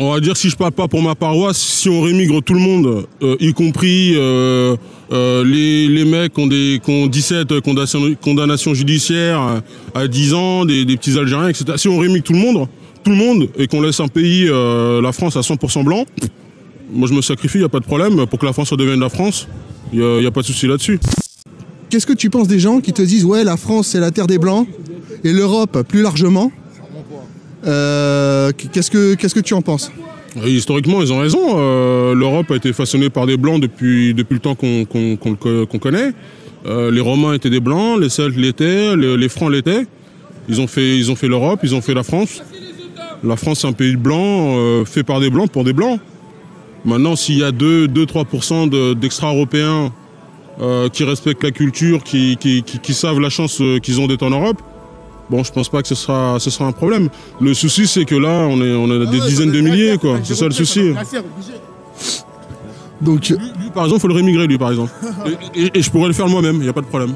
On va dire, si je parle pas pour ma paroisse, si on rémigre tout le monde, y compris les mecs qui ont 17 condamnations judiciaires à 10 ans, des petits Algériens, etc. Si on rémigre tout le monde, et qu'on laisse un pays, la France, à 100% blanc, moi je me sacrifie, il n'y a pas de problème. Pour que la France redevienne la France, il n'y a pas de souci là-dessus. Qu'est-ce que tu penses des gens qui te disent « Ouais, la France, c'est la terre des Blancs, et l'Europe, plus largement ». Qu'est-ce que tu en penses? Historiquement, ils ont raison. L'Europe a été façonnée par des Blancs depuis le temps qu'on connaît. Les Romains étaient des Blancs, les Celtes l'étaient, les Francs l'étaient. Ils ont fait l'Europe, ils ont fait la France. La France, c'est un pays blanc, fait par des Blancs, pour des Blancs. Maintenant, s'il y a 2-3% d'extra-européens qui respectent la culture, qui savent la chance qu'ils ont d'être en Europe, bon, je pense pas que ce sera un problème. Le souci, c'est que là, on a des dizaines de milliers, quoi. C'est ça le souci. Donc, lui, par exemple, il faut le rémigrer, par exemple. Et je pourrais le faire moi-même, il n'y a pas de problème.